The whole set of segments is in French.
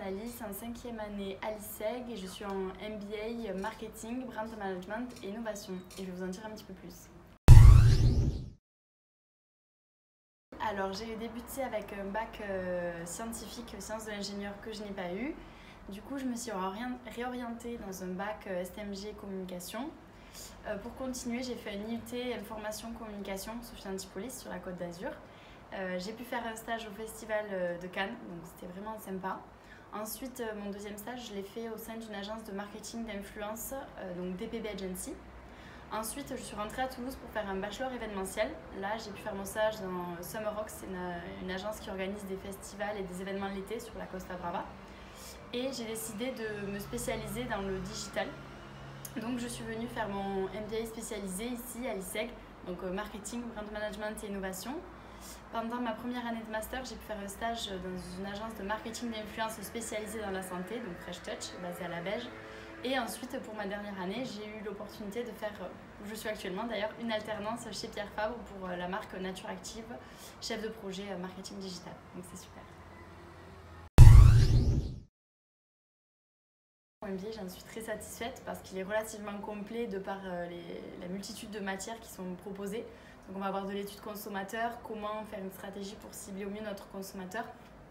analyse en 5e année à l'ISEG et je suis en MBA Marketing, Brand Management et Innovation. Et je vais vous en dire un petit peu plus. Alors j'ai débuté avec un bac scientifique, sciences de l'ingénieur que je n'ai pas eu. Du coup je me suis réorientée dans un bac STMG communication. Pour continuer, j'ai fait une UT information communication Sophie Antipolis sur la Côte d'Azur. J'ai pu faire un stage au Festival de Cannes, donc c'était vraiment sympa. Ensuite, mon deuxième stage, je l'ai fait au sein d'une agence de marketing d'influence, donc DPB Agency. Ensuite, je suis rentrée à Toulouse pour faire un bachelor événementiel. Là, j'ai pu faire mon stage dans Summer Rock, c'est une agence qui organise des festivals et des événements l'été sur la Costa Brava. Et j'ai décidé de me spécialiser dans le digital. Donc, je suis venue faire mon MBA spécialisé ici à l'ISEG, donc marketing, brand management et innovation. Pendant ma première année de master, j'ai pu faire un stage dans une agence de marketing d'influence spécialisée dans la santé, donc Fresh Touch, basée à la Belgique. Et ensuite, pour ma dernière année, j'ai eu l'opportunité de faire, où je suis actuellement d'ailleurs, une alternance chez Pierre Fabre pour la marque Nature Active, chef de projet marketing digital. Donc c'est super. Mon MBA, j'en suis très satisfaite parce qu'il est relativement complet de par la multitude de matières qui sont proposées. Donc on va avoir de l'étude consommateur, comment faire une stratégie pour cibler au mieux notre consommateur,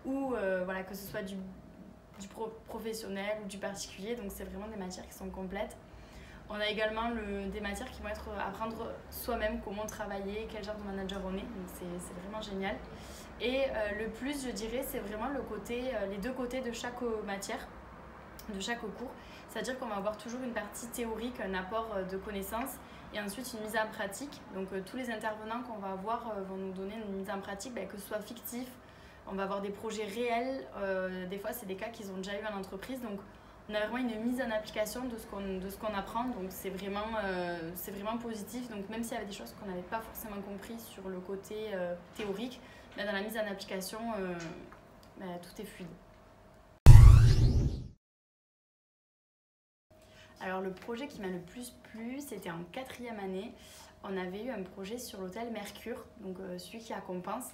ou voilà, que ce soit du professionnel ou du particulier. Donc c'est vraiment des matières qui sont complètes. On a également des matières qui vont être apprendre soi-même comment travailler, quel genre de manager on est. Donc c'est vraiment génial. Et le plus, je dirais, c'est vraiment les deux côtés de chaque matière, de chaque cours. C'est-à-dire qu'on va avoir toujours une partie théorique, un apport de connaissances, et ensuite une mise en pratique. Donc tous les intervenants qu'on va avoir vont nous donner une mise en pratique, que ce soit fictif. On va avoir des projets réels, des fois c'est des cas qu'ils ont déjà eu en entreprise, donc on a vraiment une mise en application de ce qu'on apprend, donc c'est vraiment positif. Donc même s'il y avait des choses qu'on n'avait pas forcément compris sur le côté théorique, dans la mise en application, tout est fluide. Alors le projet qui m'a le plus plu, c'était en 4e année. On avait eu un projet sur l'hôtel Mercure, donc celui qui récompense.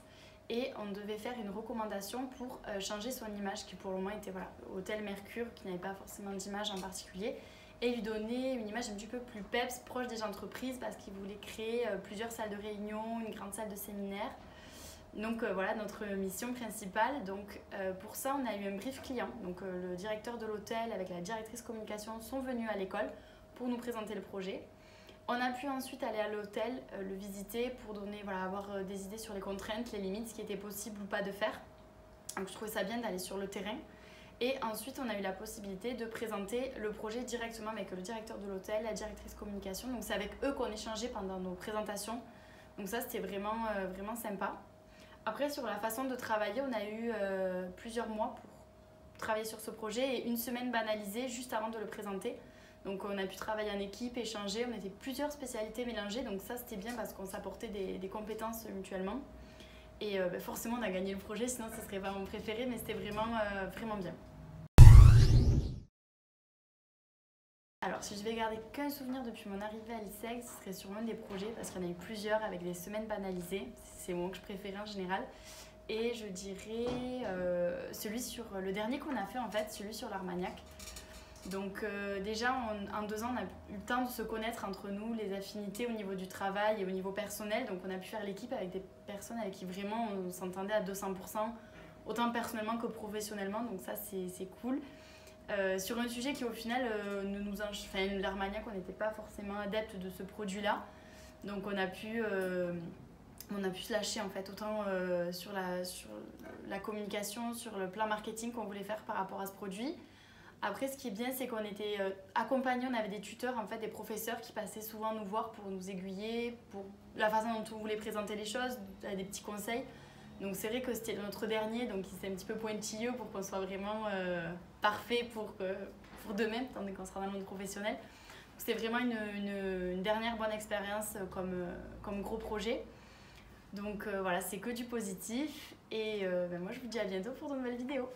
Et on devait faire une recommandation pour changer son image, qui pour le moment était l'hôtel Mercure, qui n'avait pas forcément d'image en particulier, et lui donner une image un petit peu plus peps, proche des entreprises, parce qu'il voulait créer plusieurs salles de réunion, une grande salle de séminaire. Donc voilà notre mission principale. Donc pour ça, on a eu un brief client. Donc le directeur de l'hôtel avec la directrice communication sont venus à l'école pour nous présenter le projet. On a pu ensuite aller à l'hôtel, le visiter pour donner, avoir des idées sur les contraintes, les limites, ce qui était possible ou pas de faire. Donc je trouvais ça bien d'aller sur le terrain. Et ensuite, on a eu la possibilité de présenter le projet directement avec le directeur de l'hôtel, la directrice communication. Donc c'est avec eux qu'on échangeait pendant nos présentations. Donc ça, c'était vraiment, vraiment sympa. Après, sur la façon de travailler, on a eu plusieurs mois pour travailler sur ce projet et une semaine banalisée juste avant de le présenter. Donc on a pu travailler en équipe, échanger, on était plusieurs spécialités mélangées, donc ça c'était bien parce qu'on s'apportait des compétences mutuellement. Et forcément on a gagné le projet, sinon ce ne serait pas mon préféré, mais c'était vraiment, vraiment bien. Alors si je vais garder qu'un souvenir depuis mon arrivée à l'ISEG, ce serait sûrement des projets, parce qu'il y en a eu plusieurs avec des semaines banalisées, c'est le moment que je préférais en général. Et je dirais le dernier qu'on a fait en fait, celui sur l'Armagnac. Donc déjà, en 2 ans, on a eu le temps de se connaître entre nous, les affinités au niveau du travail et au niveau personnel. Donc on a pu faire l'équipe avec des personnes avec qui vraiment on s'entendait à 200%, autant personnellement que professionnellement. Donc ça, c'est cool. Sur un sujet qui au final, l'Armagnac, on n'était pas forcément adepte de ce produit-là. Donc on a pu se lâcher en fait, autant sur la communication, sur le plan marketing qu'on voulait faire par rapport à ce produit. Après, ce qui est bien, c'est qu'on était accompagnés, on avait des tuteurs, en fait, des professeurs qui passaient souvent nous voir pour nous aiguiller, pour la façon dont on voulait présenter les choses, des petits conseils. Donc c'est vrai que c'était notre dernier, donc il s'est un petit peu pointilleux pour qu'on soit vraiment parfait pour d'eux-mêmes, tandis qu'on sera dans le monde professionnel. C'était vraiment une dernière bonne expérience comme gros projet. Donc voilà, c'est que du positif. Et moi, je vous dis à bientôt pour de nouvelles vidéos.